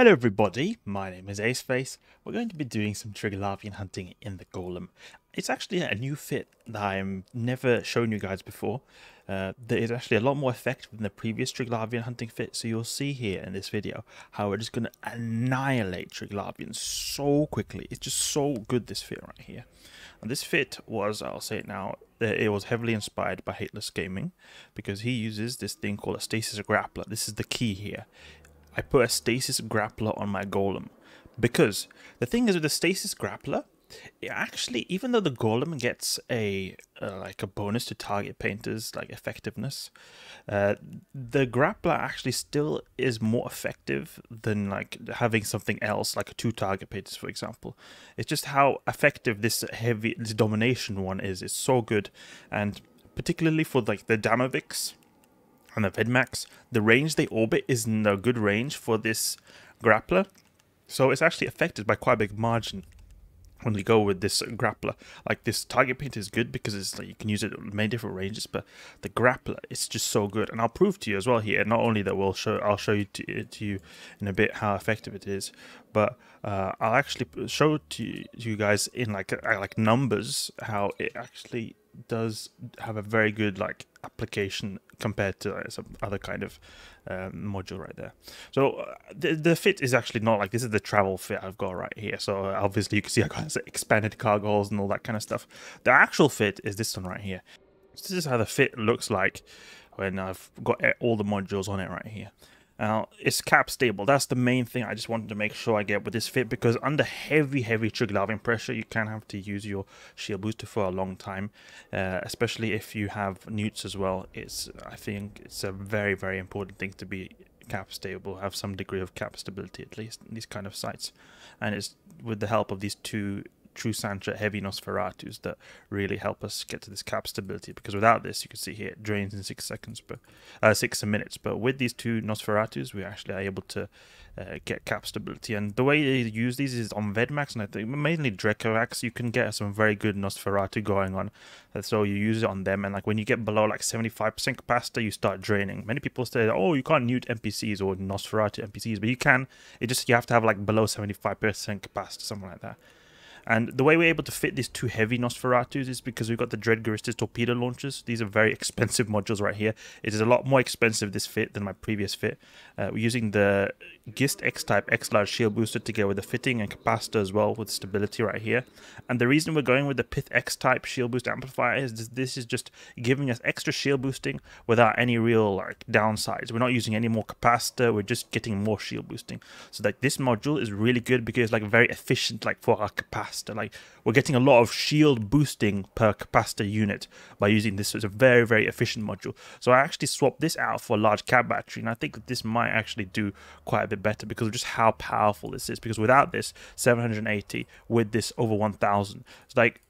Hello everybody, my name is Aceface. We're going to be doing some Triglavian hunting in the Golem. It's actually a new fit that I've never shown you guys before. There is actually a lot more effective than the previous Triglavian hunting fit, so you'll see here in this video how we're just going to annihilate Triglavians so quickly. It's just so good, this fit right here. And this fit was, I'll say it now, it was heavily inspired by Hateless Gaming, because he uses this thing called a Stasis Grappler. This is the key here. I put a Stasis Grappler on my Golem, because the thing is with the Stasis Grappler, it actually, even though the Golem gets a bonus to target painters, like effectiveness, the Grappler actually still is more effective than like having something else, like two target painters, for example. It's just how effective this domination one is. It's so good, and particularly for like the Damaviks and the Vedmaks, the range they orbit isn't a good range for this Grappler, so it's actually affected by quite a big margin when we go with this Grappler. Like, this target paint is good because it's like you can use it in many different ranges, but the Grappler, it's just so good. And I'll prove to you as well here, not only that I'll show you in a bit how effective it is, but I'll actually show to you guys in like numbers how it actually does have a very good like application compared to some other kind of module right there. So the fit is actually not like, this is the travel fit I've got right here, so obviously you can see I got expanded cargo holes and all that kind of stuff. The actual fit is this one right here. So this is how the fit looks like when I've got all the modules on it right here. Now, it's cap stable. That's the main thing I just wanted to make sure I get with this fit, because under heavy Triglavian pressure, you can have to use your shield booster for a long time, especially if you have newts as well. I think it's a very important thing to be cap stable, have some degree of cap stability at least in these kind of sites, and it's with the help of these two True Sansha heavy Nosferatus that really help us get to this cap stability, because without this, you can see here it drains in 6 minutes, but with these two Nosferatus we actually are able to get cap stability. And the way they use these is on Vedmax, and I think mainly Drekavacs, you can get some very good Nosferatu going on, so you use it on them. And like when you get below like 75% capacity, you start draining. Many people say, oh, you can't newt NPCs or Nosferatu NPCs, but you can. It just, you have to have like below 75% capacity, something like that. And the way we're able to fit these two heavy Nosferatus is because we've got the Dread Guristas torpedo launchers. These are very expensive modules right here. It is a lot more expensive, this fit, than my previous fit. We're using the GIST X-Type X-Large shield booster together with the fitting and capacitor as well with stability right here. And the reason we're going with the Pith X-Type shield boost amplifier is this is just giving us extra shield boosting without any real like downsides. We're not using any more capacitor, we're just getting more shield boosting. So like this module is really good because it's like very efficient like for our capacitor. Like we're getting a lot of shield boosting per capacitor unit by using this. So it's a very efficient module. So I actually swapped this out for a large cab battery, and I think that this might actually do quite a bit better because of just how powerful this is. Because without this, 780, with this over 1000, it's like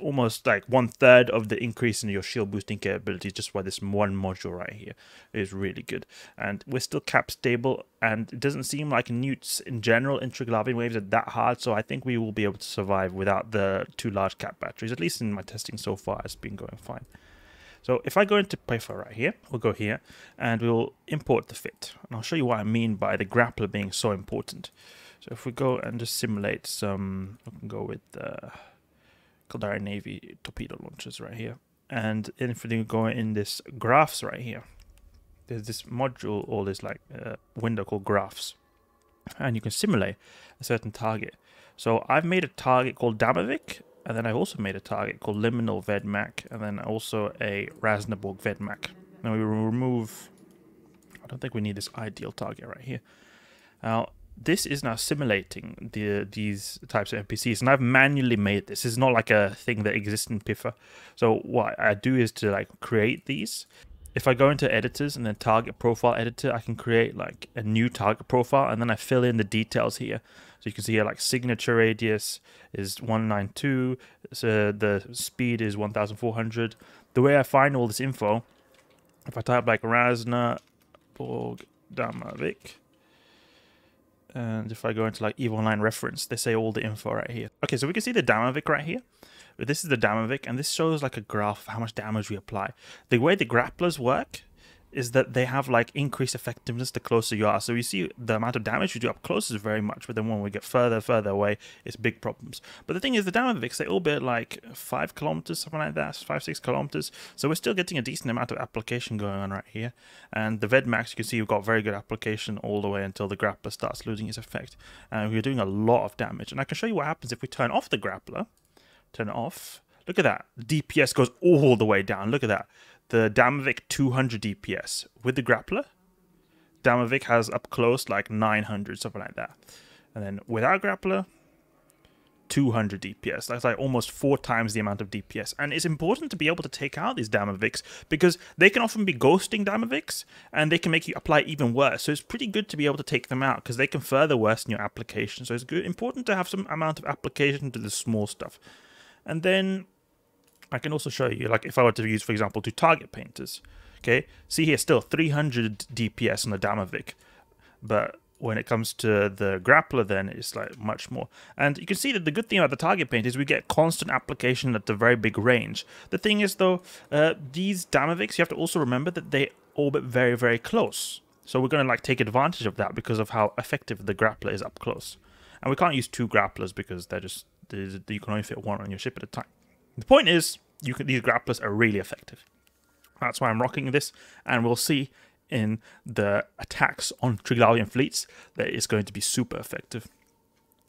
almost like 1/3 of the increase in your shield boosting capabilities just by this one module right here. Is really good, and we're still cap stable, and it doesn't seem like newts in general in Triglavian waves are that hard, so I think we will be able to survive without the two large cap batteries. At least in my testing so far, it's been going fine. So if I go into Pyfa right here, we'll go here and we'll import the fit, and I'll show you what I mean by the Grappler being so important. So if we go and just simulate some, we can go with the Caldari Navy torpedo launchers right here, and if we go in this graphs right here, there's this module or this like window called graphs, and you can simulate a certain target. So I've made a target called Damavik, and then I've also made a target called Liminal Vedmak, and then also a Raznaborg Vedmak. Now we will remove, I don't think we need this ideal target right here. Now this is now simulating these types of NPCs, and I've manually made this. It's not like a thing that exists in Pyfa. So what I do is to like create these. If I go into editors and then target profile editor, I can create like a new target profile, and then I fill in the details here. So you can see here like signature radius is 192, so the speed is 1400. The way I find all this info, if I type like Raznaborg Damavik, and if I go into like EVE Online reference, they say all the info right here. Okay, so we can see the Damavik right here. This is the Damavik, and this shows like a graph of how much damage we apply. The way the grapplers work is that they have like increased effectiveness the closer you are. So you see the amount of damage you do up close is very much, but then when we get further away, it's big problems. But the thing is, the Damaviks, they all be at like 5 kilometers, something like that, 5-6 kilometers. So we're still getting a decent amount of application going on right here. And the Vedmak, you can see we've got very good application all the way until the grappler starts losing its effect. And we're doing a lot of damage. And I can show you what happens if we turn off the grappler. Turn it off. Look at that. The DPS goes all the way down. Look at that. The Damavik 200 DPS with the grappler. Damavik has up close like 900, something like that. And then without grappler, 200 DPS. That's like almost 4 times the amount of DPS. And it's important to be able to take out these Damaviks because they can often be ghosting Damaviks and they can make you apply even worse. So it's pretty good to be able to take them out because they can further worsen your application. So it's good, important to have some amount of application to the small stuff. And then I can also show you, like if I were to use, for example, 2 target painters, okay? See here, still 300 DPS on the Damavik, but when it comes to the grappler, then it's like much more. And you can see that the good thing about the target paint is we get constant application at the very big range. The thing is though, these Damaviks, you have to also remember that they orbit very, very close. So we're gonna like take advantage of that because of how effective the grappler is up close. And we can't use 2 grapplers because they're just, you can only fit 1 on your ship at a time. The point is, these grapplers are really effective. That's why I'm rocking this, and we'll see in the attacks on Triglavian fleets that it's going to be super effective.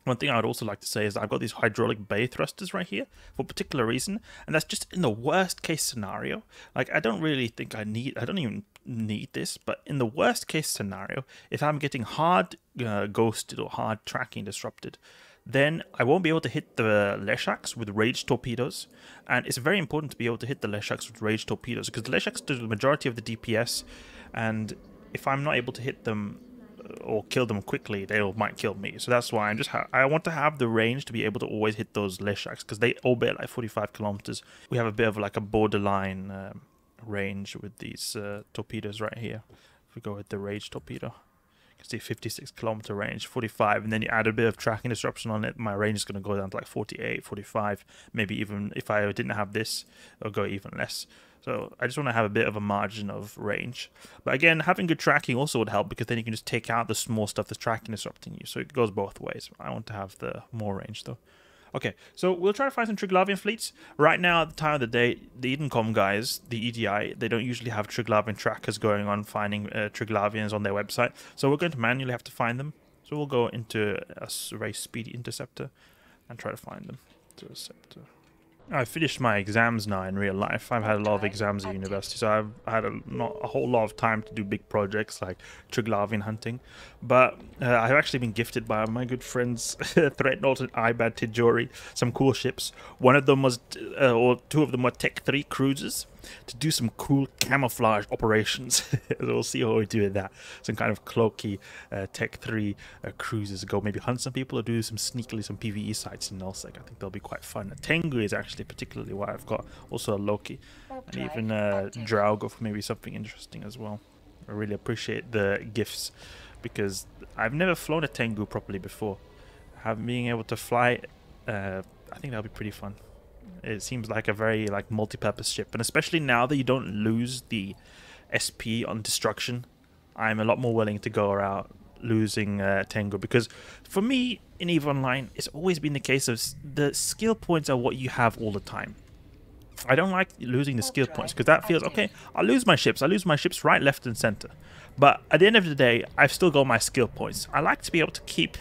One thing I would also like to say is that I've got these hydraulic bay thrusters right here for a particular reason, and that's just in the worst case scenario. Like, I don't really think I don't even need this, but in the worst case scenario, if I'm getting hard ghosted or hard tracking disrupted, then I won't be able to hit the Leshaks with rage torpedoes. And it's very important to be able to hit the Leshaks with rage torpedoes because the Leshaks do the majority of the DPS, and if I'm not able to hit them or kill them quickly, they might kill me. So that's why I want to have the range to be able to always hit those Leshaks because they orbit like 45 kilometers. We have a bit of like a borderline range with these torpedoes right here. If we go with the rage torpedo, you can see 56 kilometer range, 45, and then you add a bit of tracking disruption on it, my range is going to go down to like 48, 45, maybe even if I didn't have this, it'll go even less. So I just want to have a bit of a margin of range. But again, having good tracking also would help because then you can just take out the small stuff that's tracking disrupting you. So it goes both ways. I want to have the more range though. Okay, so we'll try to find some Triglavian fleets. Right now, at the time of the day, the Edencom guys, the EDI, they don't usually have Triglavian trackers going on finding Triglavians on their website. So we're going to manually have to find them. So we'll go into a very speedy interceptor and try to find them. Interceptor. I finished my exams now in real life. I've had a lot of exams at university, so I've had not a whole lot of time to do big projects like Triglavian hunting. But I've actually been gifted by my good friends Threat Norton, Ibad, Tijori, some cool ships. One of them was, or two of them were Tech 3 cruisers to do some cool camouflage operations. We'll see how we do with that. Some kind of cloaky Tech 3 cruisers, go maybe hunt some people or do some PvE sites in Nosferatu. I think they'll be quite fun. Tengu is actually particularly what I've got. Also a Loki, and even Draug for maybe something interesting as well. I really appreciate the gifts because I've never flown a Tengu properly before. Being able to fly, I think that'll be pretty fun. It seems like a very like multi-purpose ship, and especially now that you don't lose the SP on destruction, I'm a lot more willing to go around losing Tengu, because for me in EVE Online it's always been the case of the skill points are what you have all the time. I don't like losing the skill points because that feels okay. I lose my ships right, left and center, but at the end of the day I've still got my skill points. I like to be able to keep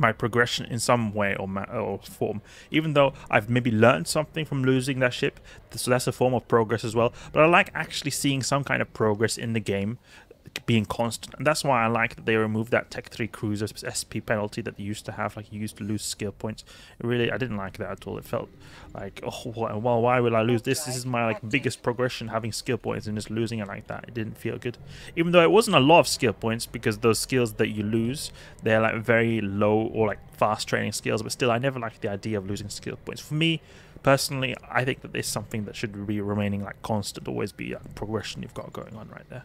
my progression in some way or form, even though I've maybe learned something from losing that ship, so that's a form of progress as well. But I like actually seeing some kind of progress in the game being constant, and that's why I like that they removed that Tech 3 cruiser's SP penalty that they used to have, like you used to lose skill points. Really, I didn't like that at all. It felt like, oh well, why will I lose this? This is my like biggest progression, having skill points, and just losing it like that. It didn't feel good, even though it wasn't a lot of skill points, because those skills that you lose, they're like very low or like fast training skills, but still I never liked the idea of losing skill points. For me personally, I think that there's something that should be remaining like constant, always be a progression you've got going on right there.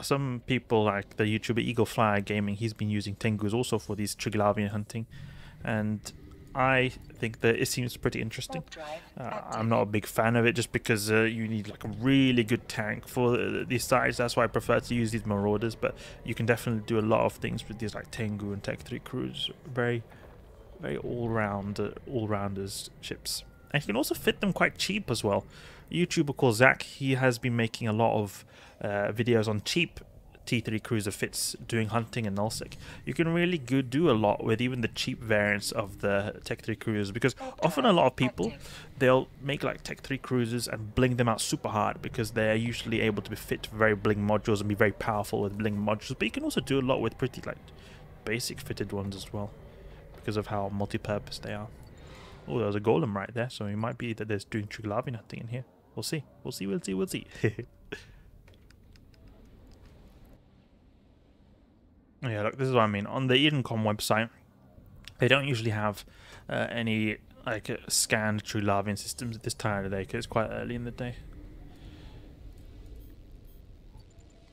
Some people like the YouTuber Eagle Flyer Gaming, he's been using Tengus also for these Triglavian hunting, and I think that it seems pretty interesting. I'm not a big fan of it just because you need like a really good tank for these sides. That's why I prefer to use these Marauders, but you can definitely do a lot of things with these like Tengu and Tech 3 crews. Very all-round, all-rounders ships. And you can also fit them quite cheap as well. A YouTuber called Zach, he has been making a lot of videos on cheap T3 cruiser fits doing hunting and nullsec. You can really do a lot with even the cheap variants of the Tech 3 cruisers, because often a lot of people, they'll make like Tech 3 cruisers and bling them out super hard because they're usually able to be fit to very bling modules and be very powerful with bling modules. But you can also do a lot with pretty like basic fitted ones as well because of how multi-purpose they are. Oh, there's a golem right there, so it might be that there's doing Triglavian hunting in here. We'll see. We'll see. Yeah, look, this is what I mean. On the Edencom website, they don't usually have any like scanned Triglavian systems at this time of the day because it's quite early in the day.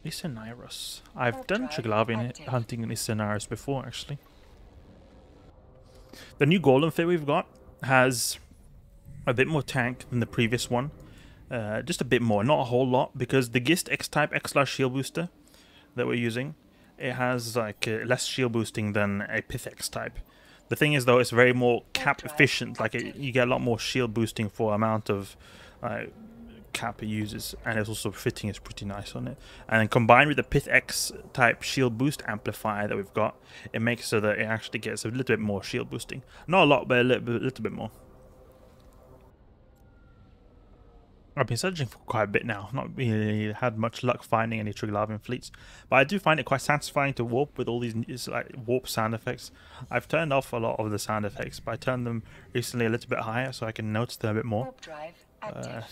Lysenairos. I've done Triglavian hunting in Lysenairos before, actually. The new Golem fit we've got has a bit more tank than the previous one. Just a bit more, not a whole lot, because the GIST X-Type X-Large Shield Booster that we're using, it has like less shield boosting than a Pith X-Type. The thing is, though, it's very more cap efficient. Like you get a lot more shield boosting for amount of cap it uses, and it's also fitting is pretty nice on it. And then combined with the Pith X-Type shield boost amplifier that we've got, it makes so that it actually gets a little bit more shield boosting. Not a lot, but a little bit more. I've been searching for quite a bit now, not really had much luck finding any Triglavian fleets, but I do find it quite satisfying to warp with all these like warp sound effects. I've turned off a lot of the sound effects, but I turned them recently a little bit higher so I can notice them a bit more.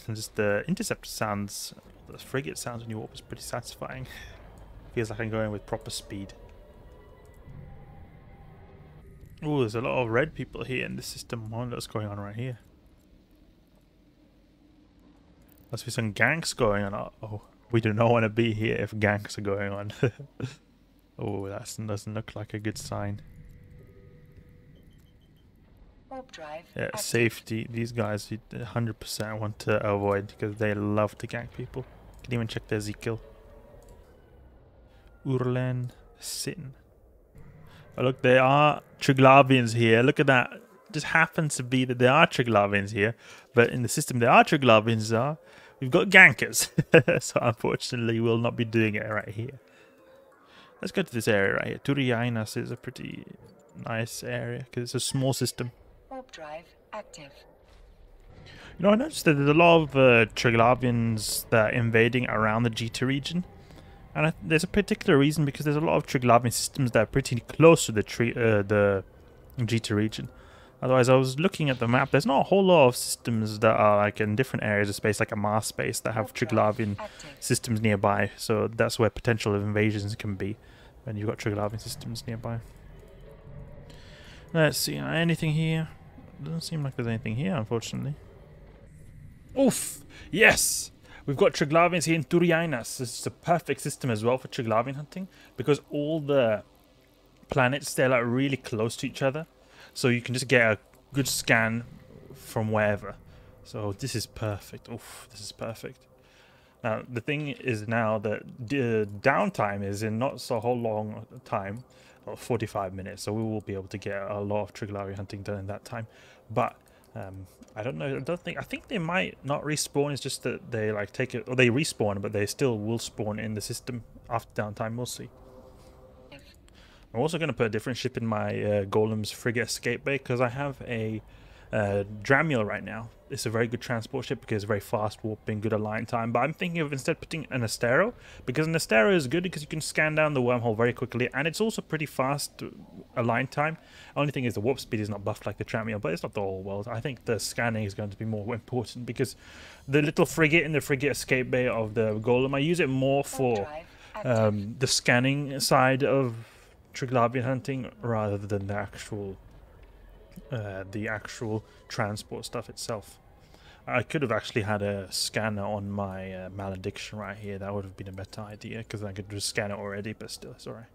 Since the interceptor sounds, the frigate sounds when you warp is pretty satisfying. Feels like I'm going with proper speed. Oh, there's a lot of red people here in this system. I wonder what's going on right here. Must be some ganks going on. Oh, we do not want to be here if ganks are going on. Oh, that doesn't look like a good sign. Yeah, safety. These guys 100% want to avoid because they love to gank people. Can even check their Z-kill. Urlen Sin. Oh, look, there are Triglavians here. Look at that. Just happens to be that there are Triglavians here, but in the system there are Triglavians, we've got gankers. So unfortunately we'll not be doing it right here. Let's go to this area right here. Turiainas is a pretty nice area because it's a small system. Warp drive active. You know, I noticed that there's a lot of Triglavians that are invading around the Jita region. And there's a particular reason, because there's a lot of Triglavian systems that are pretty close to the Jita region. Otherwise, I was looking at the map, there's not a whole lot of systems that are like in different areas of space, like a Mars space, that have Triglavian systems nearby. So that's where potential invasions can be, when you've got Triglavian systems nearby. Let's see, anything here? Doesn't seem like there's anything here, unfortunately. Oof! Yes! We've got Triglavians here in Turiainas. This is a perfect system as well for Triglavian hunting, because all the planets, they're like really close to each other. So you can just get a good scan from wherever. So this is perfect. Oof, this is perfect. Now, the thing is now that the downtime is in not so whole long time, 45 minutes. So we will be able to get a lot of Triglavian hunting done in that time. But I don't know. I think they might not respawn. It's just that they like take it, or they respawn, but they still will spawn in the system after downtime. We'll see. I'm also going to put a different ship in my Golem's frigate escape bay, because I have a Dramiel right now. It's a very good transport ship because it's very fast warping, good align time. But I'm thinking of instead putting an Astero, because an Astero is good because you can scan down the wormhole very quickly, and it's also pretty fast align time. Only thing is the warp speed is not buffed like the Dramiel, but it's not the whole world. I think the scanning is going to be more important, because the little frigate in the frigate escape bay of the Golem, I use it more for the scanning side of Triglavian hunting rather than the actual transport stuff itself. I could have actually had a scanner on my malediction right here. That would have been a better idea, because I could just scan it already, but still, it's alright.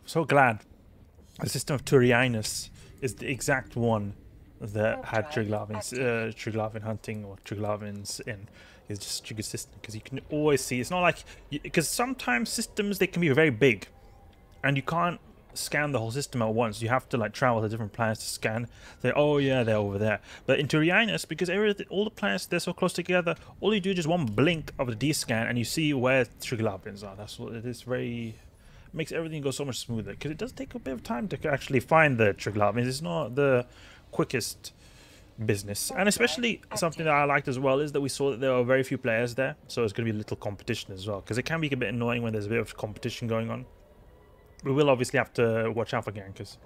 I'm so glad The system of Turianus is the exact one that had Triglavian hunting or Triglavians in. It's just trigger system, because you can always see. It's not like, because sometimes systems, they can be very big and you can't scan the whole system at once. You have to like travel to different planets to scan. They're, oh yeah, they're over there. But in Turianus, because everything, all the planets, they're so close together, all you do is just one blink of the D scan and you see where Triglavians are. That's what it is. Very makes everything go so much smoother, because it does take a bit of time to actually find the Triglavians. It's not the quickest business. And especially something that I liked as well is that we saw that there are very few players there, so it's going to be little competition as well, because it can be a bit annoying when there's a bit of competition going on. We will obviously have to watch out for gankers,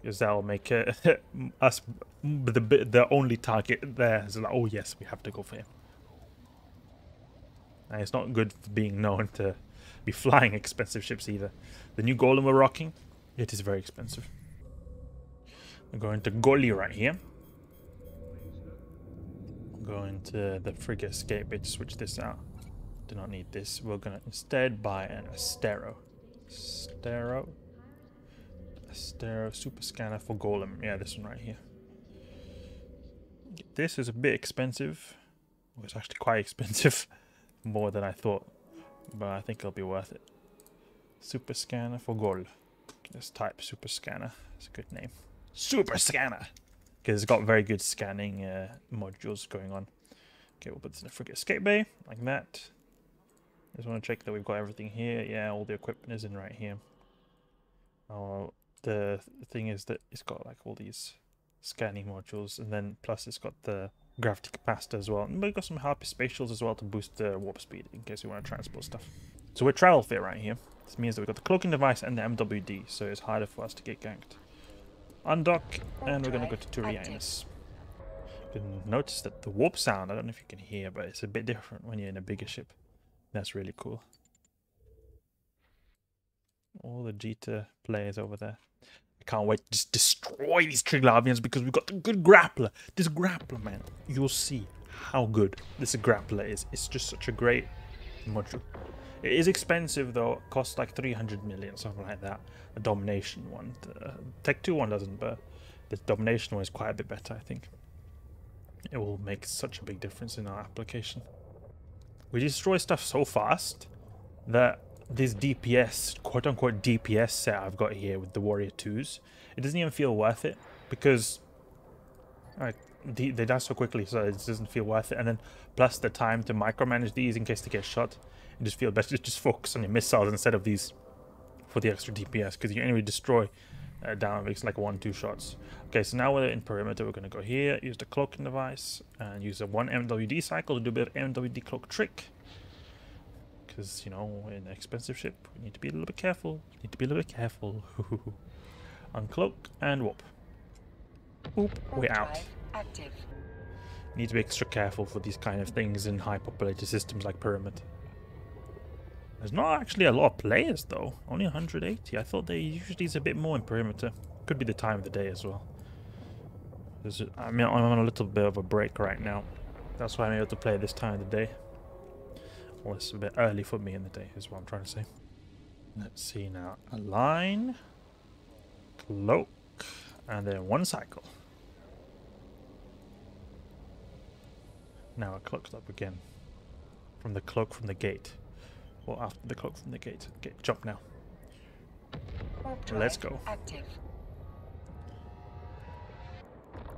because that'll make us the only target there. It's like, oh yes, we have to go for him. And it's not good for being known to be flying expensive ships either. The new Golem we're rocking, it is very expensive. We're going to Goli right here. Going to the frigate escape bit to switch this out. Do not need this. We're gonna instead buy an Astero. Astero super scanner for Golem. Yeah, this one right here. This is a bit expensive. Well, it's actually quite expensive, more than I thought, but I think it'll be worth it. Super scanner for Golem. Let's type super scanner. It's a good name. Super scanner. Because it's got very good scanning modules going on. Okay, we'll put this in a frigate escape bay, like that. Just want to check that we've got everything here. Yeah, all the equipment is in right here. Oh, the thing is that it's got like all these scanning modules, and then plus it's got the gravity capacitor as well. And we've got some hyperspatials as well to boost the warp speed in case we want to transport stuff. So we're travel fit right here. This means that we've got the cloaking device and the MWD, so it's harder for us to get ganked. Undock, and we're going to go to Turianus. Didn't notice that the warp sound, I don't know if you can hear, but it's a bit different when you're in a bigger ship. That's really cool. All the Jita players over there. I can't wait to just destroy these Triglavians, because we've got the good grappler. This grappler, man, you'll see how good this grappler is. It's just such a great module. It is expensive though, it costs like 300 million, something like that. The Domination one. The Tech 2 one doesn't, but the Domination one is quite a bit better, I think. It will make such a big difference in our application. We destroy stuff so fast that this DPS, quote unquote DPS set I've got here with the Warrior 2s, it doesn't even feel worth it, because like, they die so quickly, so it doesn't feel worth it. And then plus the time to micromanage these in case they get shot. Just feel better just focus on your missiles instead of these for the extra DPS, because you anyway destroy Damaviks like 1-2 shots. Okay, so now we're in perimeter. We're going to go here, use the cloaking device, and use a 1 MWD cycle to do a bit of MWD cloak trick, because you know, in an expensive ship we need to be a little bit careful. Uncloak and warp. Oop, we're out. Active. Need to be extra careful for these kind of things in high populated systems like perimeter. There's not actually a lot of players though, only 180. I thought they usually is a bit more in perimeter. Could be the time of the day as well. I mean, I'm on a little bit of a break right now. That's why I'm able to play this time of the day. Well, it's a bit early for me in the day is what I'm trying to say. Let's see now. Align, cloak, and then one cycle. Now it cloaks up again from the cloak from the gate. Well, after the cloak from the gate. Okay, jump now. Let's go. Active.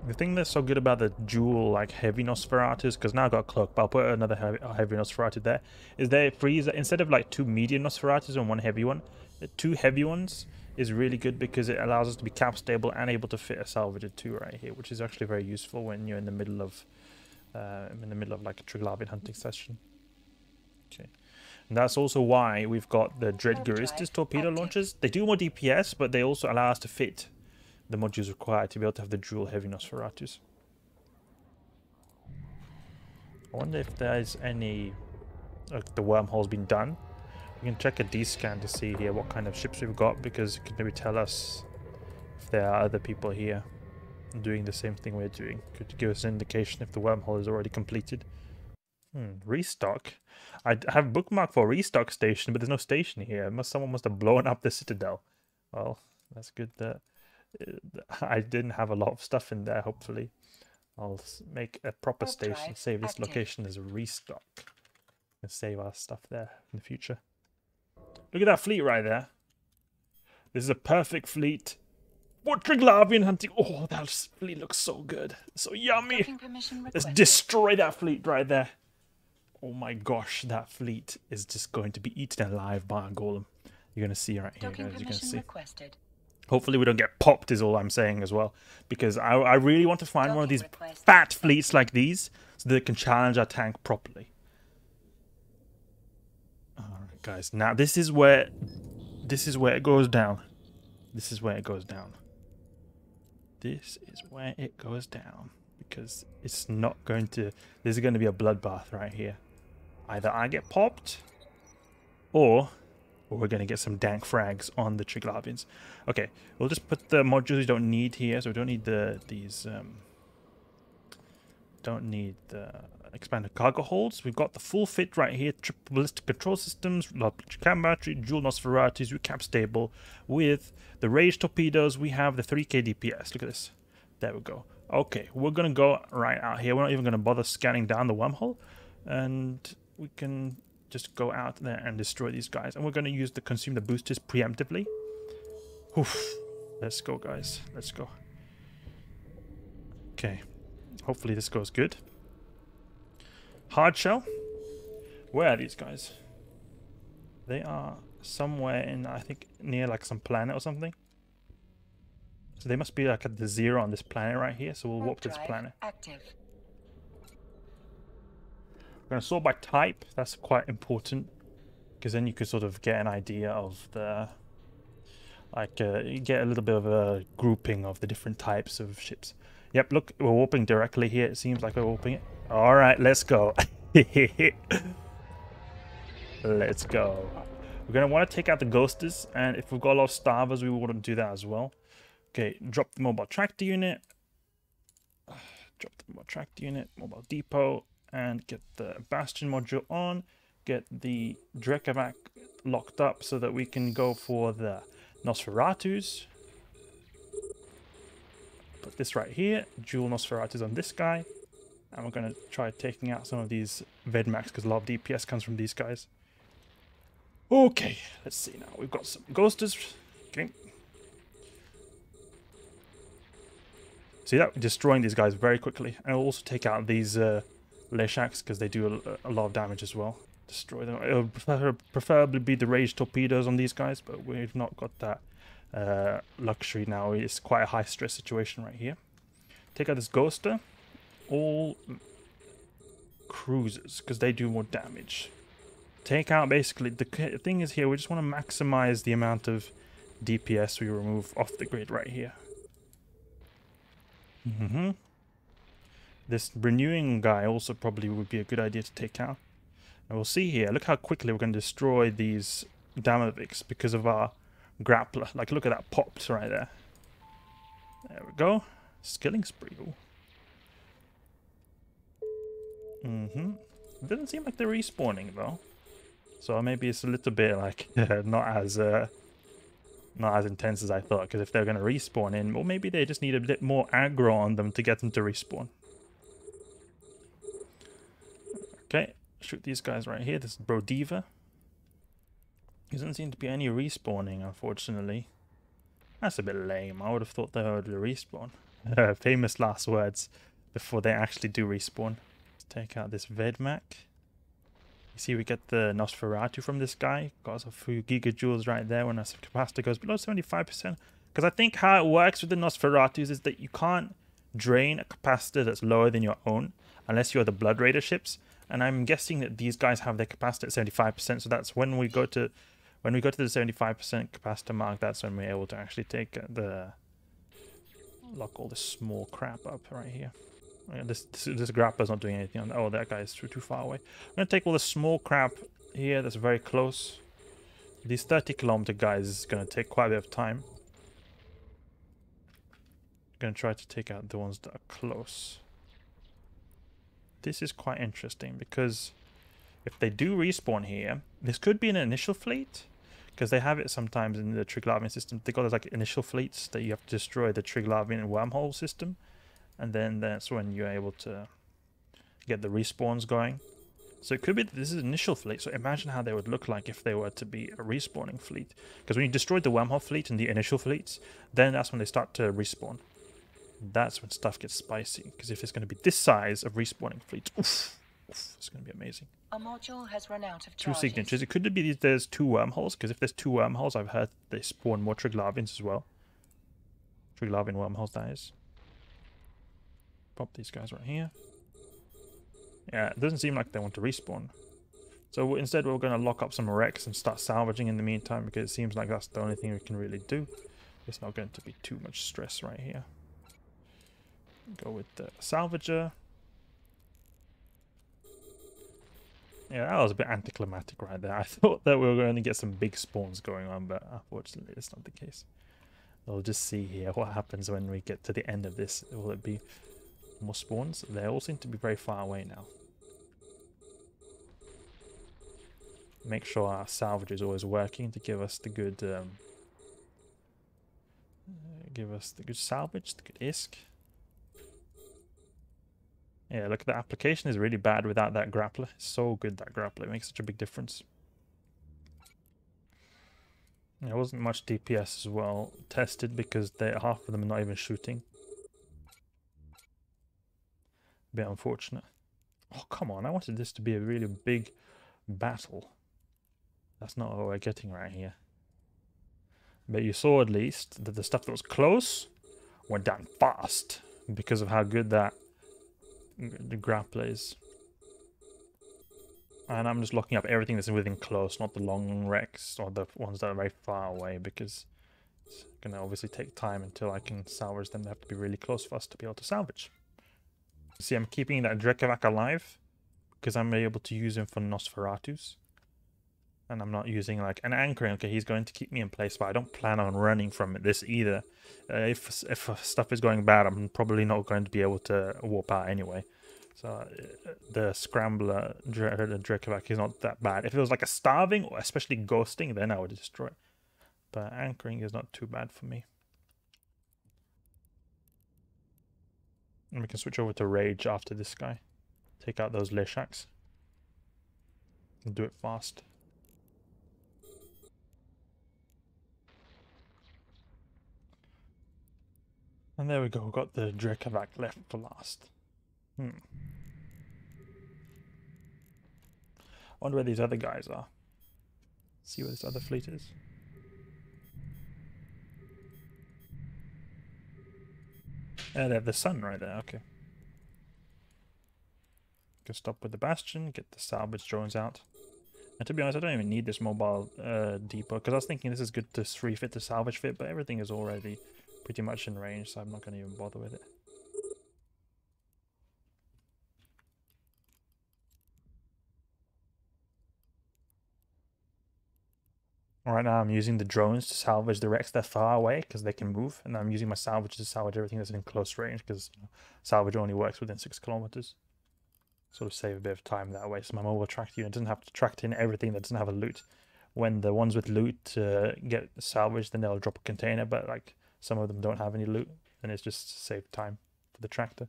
The thing that's so good about the dual like heavy Nosferatus, because now I've got a cloak, but I'll put another heavy Nosferatu there, is that it frees, instead of like two medium Nosferatus and one heavy one, the two heavy ones is really good because it allows us to be cap stable and able to fit a salvager 2 right here, which is actually very useful when you're in the middle of like a Triglavian hunting session. Okay. And that's also why we've got the Dread Guristas torpedo launchers. They do more DPS, but they also allow us to fit the modules required to be able to have the dual heavy Nosferatus. I wonder if there's any... like the wormhole's been done. We can check a D-scan to see here what kind of ships we've got, because it could maybe tell us if there are other people here doing the same thing we're doing. Could give us an indication if the wormhole is already completed. Restock. I have bookmarked for a restock station, but there's no station here. Someone must have blown up the citadel. Well, That's good that I didn't have a lot of stuff in there, hopefully. I'll make a proper station, save this location as a restock. And save our stuff there in the future. Look at that fleet right there. This is a perfect fleet. What Triglavian hunting? Oh, that fleet looks so good. So yummy. Let's destroy that fleet right there. Oh my gosh, that fleet is just going to be eaten alive by a golem. You're going to see right here, guys. You're going to see. Requested. Hopefully we don't get popped is all I'm saying as well. Because I really want to find one of these fat fleets like these so that it can challenge our tank properly. Alright guys, now this is where it goes down. This is where it goes down. This is where it goes down. Because it's not going to... This is going to be a bloodbath right here. Either I get popped or we're going to get some dank frags on the Triglavians. Okay, we'll just put the modules we don't need here. So we don't need don't need the expanded cargo holds. We've got the full fit right here. Triple ballistic control systems, battery, dual Nosferatus, recap stable. With the rage torpedoes, we have the 3k DPS. Look at this. There we go. Okay, we're going to go right out here. We're not even going to bother scanning down the wormhole. And we can... just go out there and destroy these guys, and we're going to use the consume the boosters preemptively. Oof. Let's go, guys. Let's go. Okay, hopefully this goes good. Hard shell. Where are these guys? They are somewhere in, I think, near like some planet or something. So they must be like at the zero on this planet right here. So we'll warp to this planet. Active. We're going to sort by type. That's quite important because then you could sort of get an idea of the you get a little bit of a grouping of the different types of ships. Yep, look, we're warping directly here. It seems like we're warping it. All right, let's go. Let's go. We're going to want to take out the ghosters, and if we've got a lot of starvers, we want to do that as well. Okay, drop the mobile tractor unit. Drop the mobile tractor unit, mobile depot. And get the Bastion module on, get the Drekavac locked up so that we can go for the Nosferatus. Put this right here, dual Nosferatus on this guy. And we're going to try taking out some of these Vedmaks because a lot of DPS comes from these guys. Okay, let's see now. We've got some Ghosters. Okay. See that? Destroying these guys very quickly. And we'll also take out these... Leshaks, because they do a lot of damage as well. Destroy them. It would preferably be the rage torpedoes on these guys, but we've not got that luxury now. It's quite a high stress situation right here. Take out this ghoster. All cruisers, because they do more damage. Take out basically... The thing is here, we just want to maximize the amount of DPS we remove off the grid right here. Mm-hmm. This renewing guy also probably would be a good idea to take out. And we'll see here. Look how quickly we're going to destroy these Damaviks because of our grappler. Like, look at that popped right there. There we go. Skilling spree. Mm-hmm. It doesn't seem like they're respawning, though. So maybe it's a little bit, like, not as intense as I thought. Because if they're going to respawn in, well, maybe they just need a bit more aggro on them to get them to respawn. Okay, shoot these guys right here. This is Brodiva. There doesn't seem to be any respawning, unfortunately. That's a bit lame. I would have thought they would respawn. Famous last words before they actually do respawn. Let's take out this Vedmak. You see we get the Nosferatu from this guy. Got us a few gigajoules right there when our capacitor goes below 75%. Because I think how it works with the Nosferatus is that you can't drain a capacitor that's lower than your own unless you're the Blood Raider ships. And I'm guessing that these guys have their capacity at 75%, so that's when we go to the 75% capacity mark. That's when we're able to actually take the lock all this small crap up right here. This grappler's not doing anything on. Oh, that guy is too far away. I'm gonna take all the small crap here. That's very close. These 30-kilometer guys is gonna take quite a bit of time. I'm gonna try to take out the ones that are close. This is quite interesting because if they do respawn here, this could be an initial fleet. because they have it sometimes in the Triglavian system. They got those like initial fleets that you have to destroy the Triglavian and wormhole system, and then that's when you're able to get the respawns going. So it could be that this is an initial fleet, so imagine how they would look like if they were to be a respawning fleet. Because when you destroy the wormhole fleet and the initial fleets, then that's when they start to respawn. That's when stuff gets spicy, because if it's going to be this size of respawning fleets, oof, oof, it's going to be amazing. A module has run out of charges. Two signatures. It could be there's two wormholes, because if there's two wormholes, I've heard they spawn more Triglavians as well. Triglavian wormholes, that is. Pop these guys right here. Yeah, it doesn't seem like they want to respawn. So instead we're going to lock up some wrecks and start salvaging in the meantime, because it seems like that's the only thing we can really do. It's not going to be too much stress right here. Go with the salvager. Yeah, that was a bit anticlimactic right there. I thought that we were going to get some big spawns going on, but unfortunately it's not the case. We'll just see here what happens when we get to the end of this. Will it be more spawns? They all seem to be very far away now. Make sure our salvage is always working to give us the good salvage, the good ISK. Yeah, look, the application is really bad without that grappler. It's so good, that grappler. It makes such a big difference. There wasn't much DPS as well tested, because half of them are not even shooting. Bit unfortunate. Oh, come on, I wanted this to be a really big battle. That's not what we're getting right here. But you saw at least that the stuff that was close went down fast because of how good that the grappler is. And I'm just locking up everything that's within close, not the long wrecks or the ones that are very far away, because it's gonna obviously take time until I can salvage them. They have to be really close for us to be able to salvage. See, I'm keeping that Drekavac alive because I'm able to use him for Nosferatus. And I'm not using like an anchoring. Okay, he's going to keep me in place, but I don't plan on running from this either. If stuff is going bad, I'm probably not going to be able to warp out anyway. So the Scrambler Drekavac is not that bad. If it was like a starving or especially ghosting, then I would destroy it. But anchoring is not too bad for me. And we can switch over to Rage after this guy. Take out those Leshaks. And do it fast. And there we go, we've got the Drekavac left for last. Hmm. I wonder where these other guys are. See where this other fleet is. They have the sun right there, okay. Can stop with the Bastion, get the salvage drones out. And to be honest, I don't even need this mobile depot, because I was thinking this is good to refit the salvage fit, but everything is already pretty much in range, so I'm not going to even bother with it. Right now I'm using the drones to salvage the wrecks that are far away because they can move, and I'm using my salvage to salvage everything that's in close range, because you know, salvage only works within 6 kilometers. Sort of save a bit of time that way, so my mobile tracked unit doesn't have to track in everything that doesn't have a loot. When the ones with loot get salvaged, then they'll drop a container, but like some of them don't have any loot, and it's just saved time for the tractor.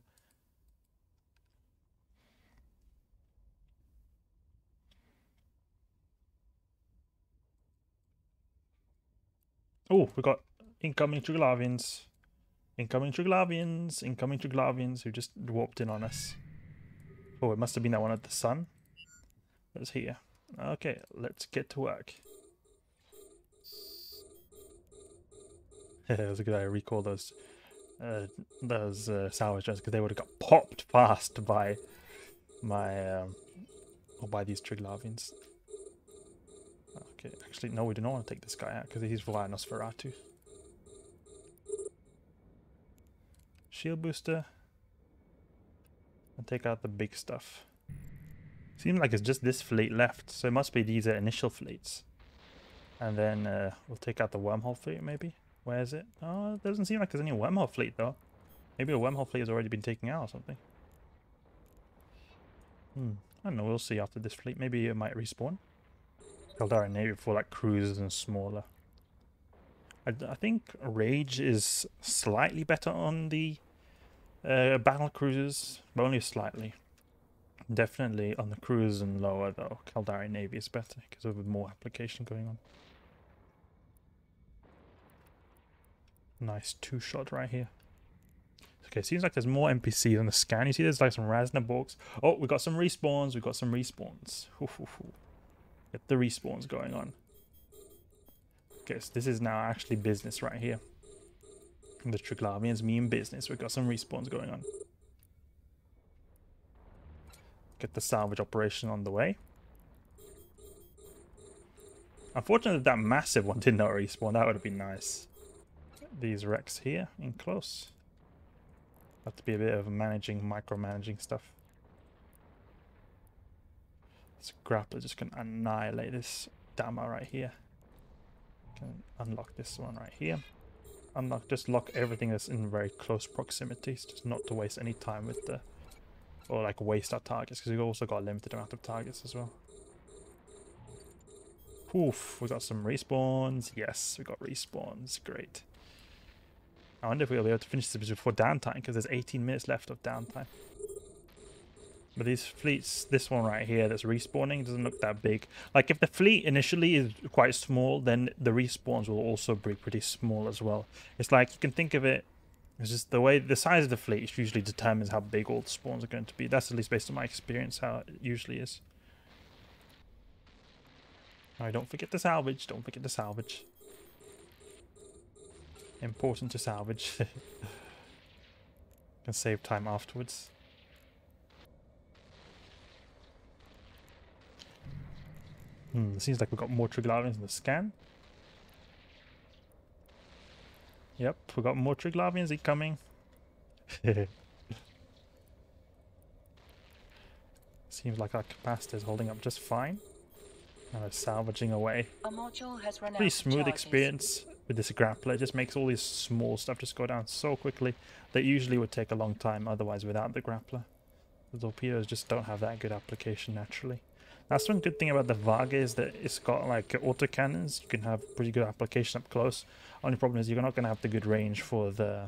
Oh, we got incoming Triglavians. Incoming Triglavians. Incoming Triglavians who just warped in on us. Oh, it must have been that one at the sun. That's here. Okay, let's get to work. It was a good idea to recall those salvage drones, because they would have got popped fast by my or by these Triglavians. Okay, actually, no, we do not want to take this guy out because he's relying on Nosferatu. Shield booster. And take out the big stuff. Seems like it's just this fleet left, so it must be these initial fleets. And then we'll take out the wormhole fleet, maybe. Where is it? Oh, it doesn't seem like there's any wormhole fleet, though. Maybe a wormhole fleet has already been taken out or something. Hmm, I don't know, we'll see after this fleet. Maybe it might respawn. Caldari Navy for like cruisers and smaller. I think Rage is slightly better on the battle cruisers, but only slightly. Definitely on the cruisers and lower though, Caldari Navy is better because of more application going on. Nice two-shot right here. Okay, seems like there's more NPCs on the scan. You see there's like some Razna Borgs. Oh, we got some respawns. We got some respawns. Get the respawns going on. Okay, so this is now actually business right here. The Triglavians mean business. We've got some respawns going on. Get the salvage operation on the way. Unfortunately, that massive one did not respawn. That would have been nice. Get these wrecks here in close. Have to be a bit of managing, micromanaging stuff. This grappler just can annihilate this Dama right here. Can unlock this one right here. Unlock, just lock everything that's in very close proximity, so just not to waste any time with the, or like waste our targets, because we've also got a limited amount of targets as well. Oof, we got some respawns. Yes, we got respawns. Great. I wonder if we'll be able to finish this before downtime, because there's 18 minutes left of downtime. But these fleets, this one right here that's respawning, doesn't look that big. Like, if the fleet initially is quite small, then the respawns will also be pretty small as well. It's like, you can think of it, it's just the way, the size of the fleet usually determines how big all the spawns are going to be. That's at least based on my experience, how it usually is. Alright, don't forget to salvage, don't forget to salvage. Important to salvage. Can save time afterwards. Seems like we've got more Triglavians in the scan. Yep, we got more Triglavians incoming. Seems like our capacity is holding up just fine. And we're salvaging away. Pretty smooth experience with this grappler. It just makes all this small stuff just go down so quickly that usually would take a long time otherwise without the grappler. The torpedoes just don't have that good application naturally. That's one good thing about the Vaga, is that it's got like autocannons. You can have pretty good application up close. Only problem is you're not going to have the good range for the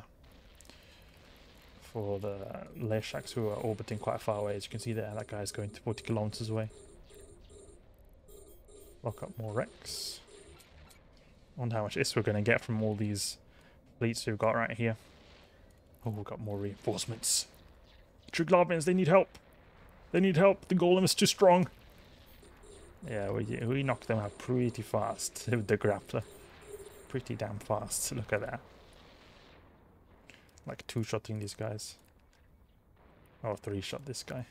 Leshaks, who are orbiting quite far away. As you can see there, that guy's going to 40 kilometers away. Lock up more wrecks. I wonder how much IS we're going to get from all these fleets we've got right here. Oh, we've got more reinforcements. Triglavians, they need help. They need help. The Golem is too strong. Yeah, we knocked them out pretty fast with the grappler. Pretty damn fast. Look at that. Like two-shotting these guys. Oh, three-shot this guy.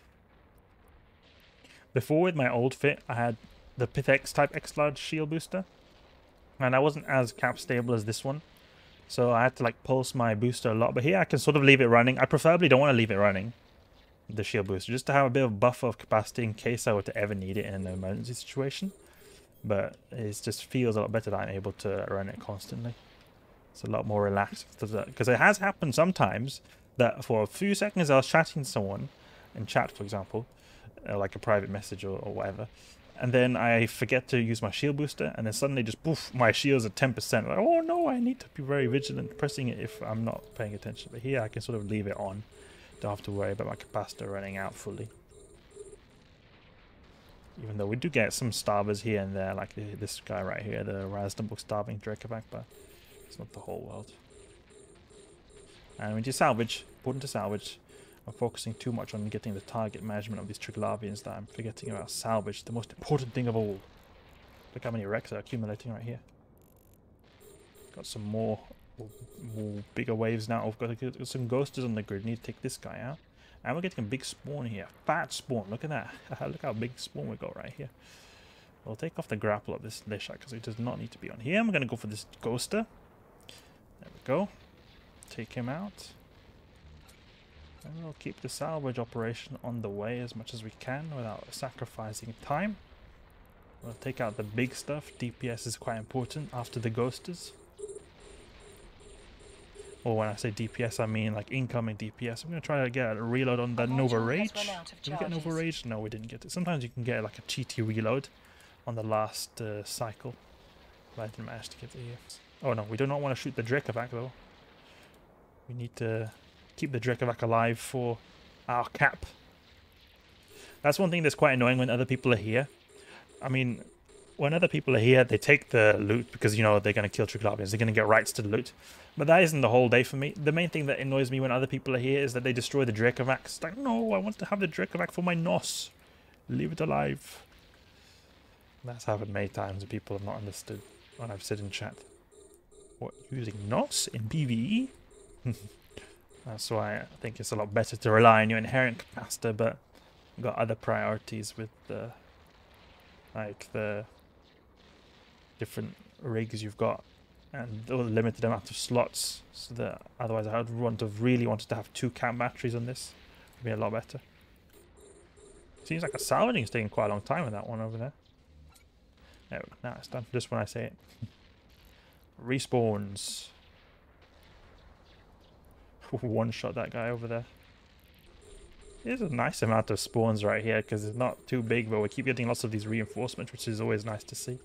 Before, with my old fit, I had the Pith X-Type X-Large shield booster. And I wasn't as cap stable as this one, so I had to like pulse my booster a lot. But here I can sort of leave it running. I preferably don't want to leave it running, the shield booster, just to have a bit of buffer of capacity in case I were to ever need it in an emergency situation. But it just feels a lot better that I'm able to run it constantly. It's a lot more relaxed, because it has happened sometimes that for a few seconds I was chatting to someone in chat, for example, like a private message or whatever. And then I forget to use my shield booster, and then suddenly just poof, my shields are 10%. Like, oh no, I need to be very vigilant pressing it if I'm not paying attention. But here I can sort of leave it on. Don't have to worry about my capacitor running out fully. Even though we do get some starvers here and there, like this guy right here, the Razdenburg starving Drekavac, but it's not the whole world. And we do salvage. Important to salvage. I'm focusing too much on getting the target management of these Triglavians that I'm forgetting about salvage, the most important thing of all. Look how many wrecks are accumulating right here. Got some more bigger waves now. We've got to get some ghosters on the grid. Need to take this guy out. And we're getting a big spawn here. Fat spawn. Look at that. Look how big spawn we got right here. We'll take off the grapple of this Leshak because it does not need to be on here. I'm going to go for this ghoster. There we go. Take him out. And we'll keep the salvage operation on the way as much as we can without sacrificing time. We'll take out the big stuff. DPS is quite important after the ghosters. Or when I say DPS, I mean like incoming DPS. I'm going to try to get a reload on that Nova Rage. Did we get Nova Rage? No, we didn't get it. Sometimes you can get like a cheaty reload. on the last cycle. But I didn't manage to get the EFs. Oh no, we do not want to shoot the Drekavac though. We need to keep the Drekavac alive for our cap. That's one thing that's quite annoying when other people are here. I mean, when other people are here, they take the loot because, you know, they're going to kill Triglavians. They're going to get rights to the loot. But that isn't the whole day for me. The main thing that annoys me when other people are here is that they destroy the Drekavac. It's like, no, I want to have the Drekavac for my Nos. Leave it alive. That's happened many times and people have not understood what I've said in chat. What, using Nos in PvE? That's why I think it's a lot better to rely on your inherent capacitor, but I've got other priorities with the, like, the different rigs you've got and the limited amount of slots, so that otherwise I would want to really wanted to have 2 cam batteries on this. It would be a lot better. Seems like a salvaging's taking quite a long time with that one over there. No, now it's done for just when I say it. Respawns. One shot that guy over there. There's a nice amount of spawns right here because it's not too big, but we keep getting lots of these reinforcements, which is always nice to see.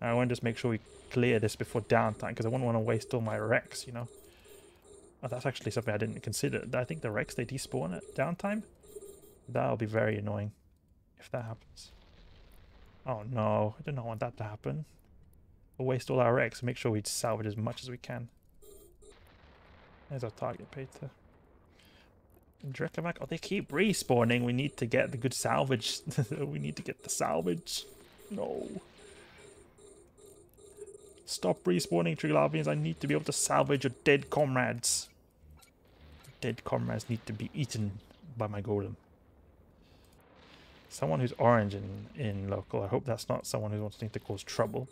And I want to just make sure we clear this before downtime because I wouldn't want to waste all my wrecks, you know. Oh, that's actually something I didn't consider. I think the wrecks, they despawn at downtime. That'll be very annoying if that happens. Oh no, I do not want that to happen. We'll waste all our wrecks and make sure we salvage as much as we can. There's our target, Peter. Drekavac, oh, they keep respawning. We need to get the good salvage. We need to get the salvage. No. Stop respawning, Triglavians. I need to be able to salvage your dead comrades. Dead comrades need to be eaten by my golem. Someone who's orange in local. I hope that's not someone who wants to cause trouble.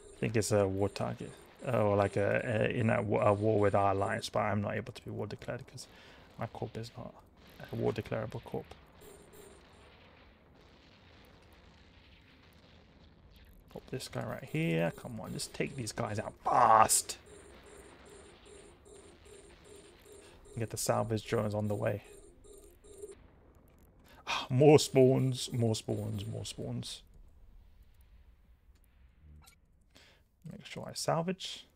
I think it's a war target, or like a war with our alliance, but I'm not able to be war declared because my corp is not a war declarable corp. Pop this guy right here. Come on, just take these guys out fast. Get the salvage drones on the way. More spawns, more spawns, more spawns. Make sure I salvage.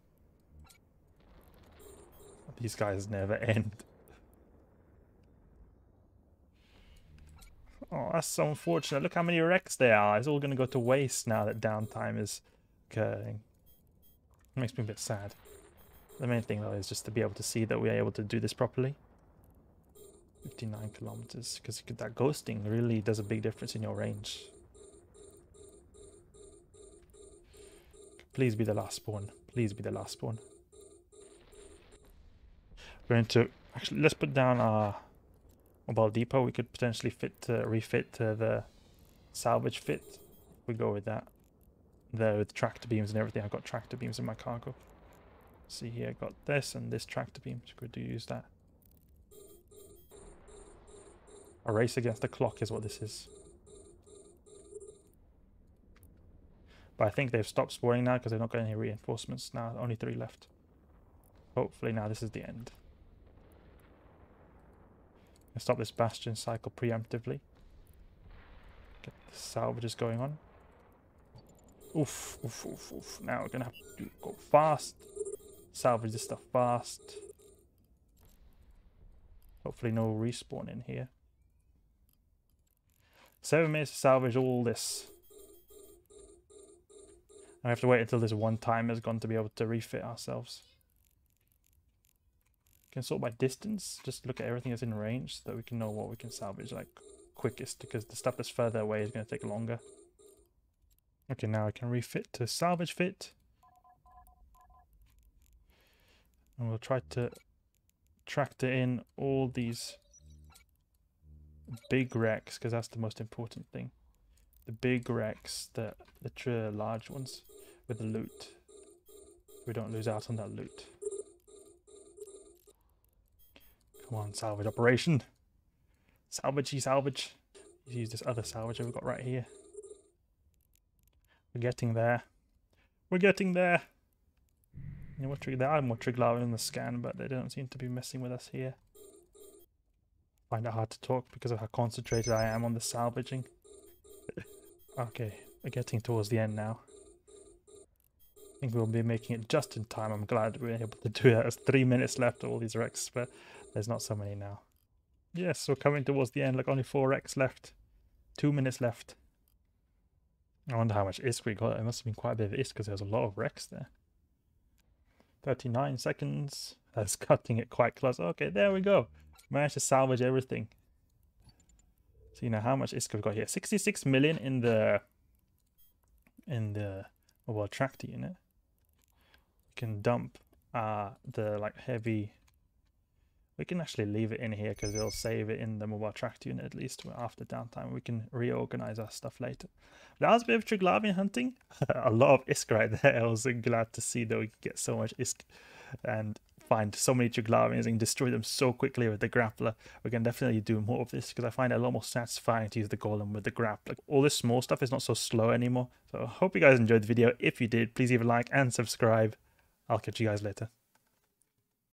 These guys never end. Oh, that's so unfortunate. Look how many wrecks there are. It's all going to go to waste now that downtime is occurring. It makes me a bit sad. The main thing though is just to be able to see that we are able to do this properly. 59 kilometers, because that ghosting really does a big difference in your range. Please be the last spawn. Please be the last spawn. We're going to... Actually, let's put down our mobile depot. We could potentially refit the salvage fit. We go with that. There with tractor beams and everything. I've got tractor beams in my cargo. See here, I've got this and this tractor beam. Just good to use that. A race against the clock is what this is. But I think they've stopped spawning now because they've not got any reinforcements now. Only 3 left. Hopefully now this is the end. Let's stop this Bastion cycle preemptively. Get the salvages going on. Oof, oof, oof, oof. Now we're going to have to go fast. Salvage this stuff fast. Hopefully no respawn in here. 7 minutes to salvage all this. I have to wait until this one time has gone to be able to refit ourselves. We can sort by distance. Just look at everything that's in range so that we can know what we can salvage like quickest, because the stuff that's further away is going to take longer. Okay, now I can refit to salvage fit. And we'll try to tractor in all these big wrecks, because that's the most important thing. The big wrecks, the large ones with the loot. We don't lose out on that loot. Come on, salvage operation. Salvagey salvage. Let's use this other salvage we've got right here. We're getting there. We're getting there. You know what, there are more Triglavian in the scan, but they don't seem to be messing with us here. find it hard to talk because of how concentrated I am on the salvaging. Okay, we're getting towards the end now. I think we'll be making it just in time. I'm glad we were able to do that. There's 3 minutes left of all these wrecks, but there's not so many now. Yes, we're coming towards the end. Like, only 4 wrecks left. 2 minutes left. I wonder how much ISK we got. It must have been quite a bit of ISK because there was a lot of wrecks there. 39 seconds. That's cutting it quite close. Okay, there we go. Managed to salvage everything. So you know how much ISK we've got here. 66 million in the well, tractor unit. We can dump the like heavy. We can actually leave it in here because it'll save it in the mobile tract unit, at least after downtime. We can reorganize our stuff later. That was a bit of Triglavian hunting. A lot of ISK right there. I was glad to see that we could get so much ISK and find so many Triglavians and destroy them so quickly with the grappler. We can definitely do more of this because I find it a lot more satisfying to use the golem with the grappler. All this small stuff is not so slow anymore. So I hope you guys enjoyed the video. If you did, please leave a like and subscribe. I'll catch you guys later.